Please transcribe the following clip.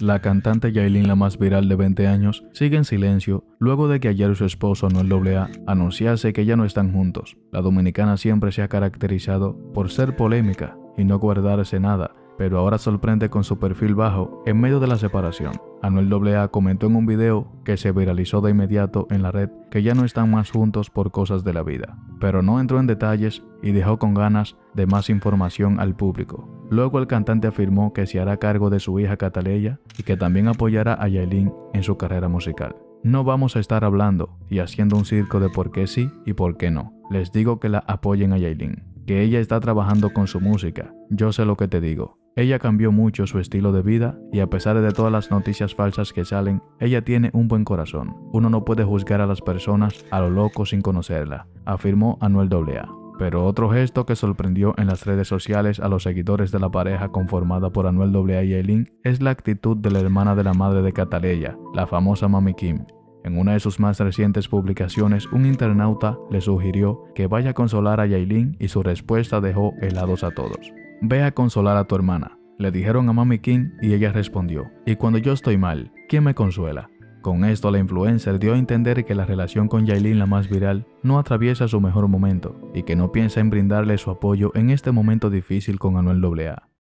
La cantante Yailin, la más viral de 20 años, sigue en silencio luego de que ayer su esposo Anuel AA anunciase que ya no están juntos. La dominicana siempre se ha caracterizado por ser polémica y no guardarse nada, pero ahora sorprende con su perfil bajo en medio de la separación. Anuel AA comentó en un video que se viralizó de inmediato en la red que ya no están más juntos por cosas de la vida, pero no entró en detalles y dejó con ganas de más información al público. Luego el cantante afirmó que se hará cargo de su hija Cataleya y que también apoyará a Yailin en su carrera musical. No vamos a estar hablando y haciendo un circo de por qué sí y por qué no. Les digo que la apoyen a Yailin, que ella está trabajando con su música. Yo sé lo que te digo. Ella cambió mucho su estilo de vida y a pesar de todas las noticias falsas que salen, ella tiene un buen corazón. Uno no puede juzgar a las personas a lo loco sin conocerla, afirmó Anuel AA. Pero otro gesto que sorprendió en las redes sociales a los seguidores de la pareja conformada por Anuel AA y Yailin es la actitud de la hermana de la madre de Cataleya, la famosa Mami Kim. En una de sus más recientes publicaciones, un internauta le sugirió que vaya a consolar a Yailin y su respuesta dejó helados a todos. Ve a consolar a tu hermana, le dijeron a Mami Kim y ella respondió, y cuando yo estoy mal, ¿quién me consuela? Con esto la influencer dio a entender que la relación con Yailin, la más viral, no atraviesa su mejor momento y que no piensa en brindarle su apoyo en este momento difícil con Anuel AA.